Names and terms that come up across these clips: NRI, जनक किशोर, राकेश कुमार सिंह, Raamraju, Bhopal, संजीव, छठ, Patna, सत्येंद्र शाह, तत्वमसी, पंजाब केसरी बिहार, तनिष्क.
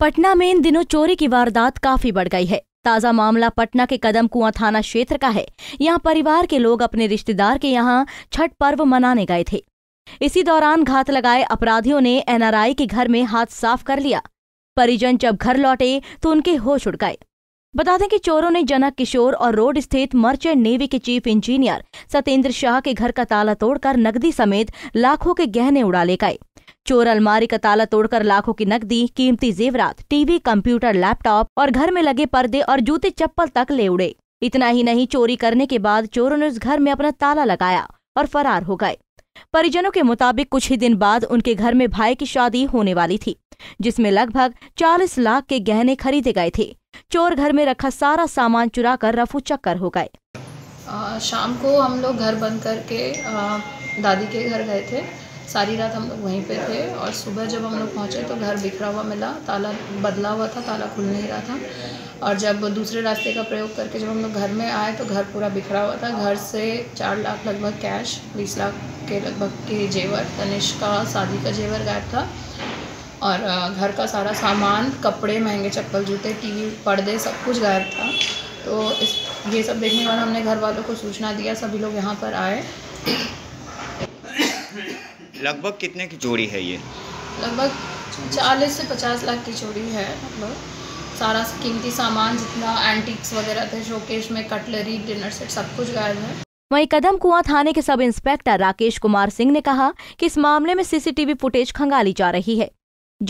पटना में इन दिनों चोरी की वारदात काफी बढ़ गई है। ताज़ा मामला पटना के कदम कुआं थाना क्षेत्र का है। यहाँ परिवार के लोग अपने रिश्तेदार के यहाँ छठ पर्व मनाने गए थे। इसी दौरान घात लगाए अपराधियों ने एनआरआई के घर में हाथ साफ कर लिया। परिजन जब घर लौटे तो उनके होश उड़ गए। बता दें कि चोरों ने जनक किशोर और रोड स्थित मर्चेंट नेवी के चीफ इंजीनियर सत्येंद्र शाह के घर का ताला तोड़कर नकदी समेत लाखों के गहने उड़ा ले गए। चोर अलमारी का ताला तोड़कर लाखों की नकदी, कीमती जेवरात, टीवी, कंप्यूटर, लैपटॉप और घर में लगे पर्दे और जूते चप्पल तक ले उड़े। इतना ही नहीं, चोरी करने के बाद चोरों ने उस घर में अपना ताला लगाया और फरार हो गए। परिजनों के मुताबिक कुछ ही दिन बाद उनके घर में भाई की शादी होने वाली थी, जिसमें लगभग 40 लाख के गहने खरीदे गए थे। चोर घर में रखा सारा सामान चुरा कर रफू चक्कर हो गए। शाम को हम लोग घर बंद करके दादी के घर गए थे। सारी रात हम लोग वहीं पे थे और सुबह जब हम लोग पहुँचे तो घर बिखरा हुआ मिला, ताला बदला हुआ था, ताला खुल नहीं रहा था। और जब दूसरे रास्ते का प्रयोग करके जब हम लोग घर में आए तो घर पूरा बिखरा हुआ था। घर से 4 लाख लगभग कैश, 20 लाख के लगभग के जेवर, तनिष्क का शादी का जेवर गायब था और घर का सारा सामान, कपड़े, महंगे चप्पल, जूते, टीवी, पर्दे सब कुछ गायब था। तो ये सब देखने के बाद हमने घर वालों को सूचना दिया, सभी लोग यहाँ पर आए। लगभग कितने की चोरी है ये? लगभग 40 से 50 लाख की चोरी है। लगभग सारा कीमती सामान जितना एंटीक्स वगैरह थे, शोकेश में कटलरी, डिनर सेट, सब कुछ गायब है। वहीं कदम कुआं थाने के सब इंस्पेक्टर राकेश कुमार सिंह ने कहा कि इस मामले में सीसीटीवी फुटेज खंगाली जा रही है।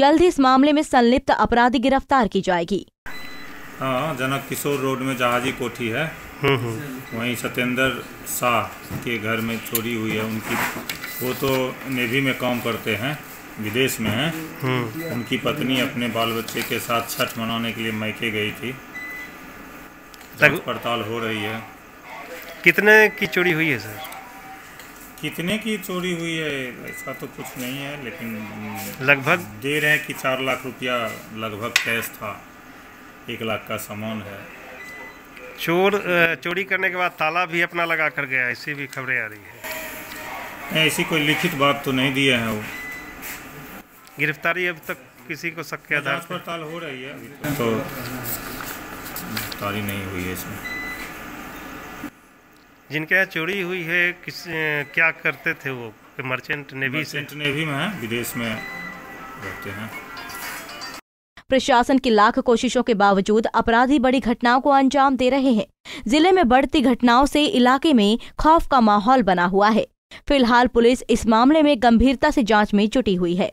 जल्द ही इस मामले में संलिप्त अपराधी गिरफ्तार की जाएगी। हाँ, जनक किशोर रोड में जहाजी कोठी है, वहीं सत्येंद्र शाह के घर में चोरी हुई है। उनकी, वो तो नेवी में काम करते हैं, विदेश में हैं। उनकी पत्नी अपने बाल बच्चे के साथ छठ मनाने के लिए मायके गई थी। जांच पड़ताल हो रही है। कितने की चोरी हुई है सर? कितने की चोरी हुई है ऐसा तो कुछ नहीं है, लेकिन लगभग दे रहे हैं कि 4 लाख रुपया लगभग कैश था, 1 लाख का सामान है। चोरी करने के बाद ताला भी अपना लगा कर गया, ऐसी भी खबरें आ रही है। ऐसी कोई लिखित बात तो नहीं दिए हैं वो। गिरफ्तारी अब तक किसी को शक के आधार पर पड़ताल हो रही है, अभी तो गिरफ्तारी नहीं हुई है इसमें। जिनके यहाँ चोरी हुई है क्या करते थे वो? मर्चेंट नेवी में है, विदेश में रहते हैं। प्रशासन की लाख कोशिशों के बावजूद अपराधी बड़ी घटनाओं को अंजाम दे रहे हैं। जिले में बढ़ती घटनाओं से इलाके में खौफ का माहौल बना हुआ है। फिलहाल पुलिस इस मामले में गंभीरता से जांच में जुटी हुई है।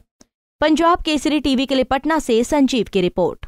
पंजाब केसरी टीवी के लिए पटना से संजीव की रिपोर्ट।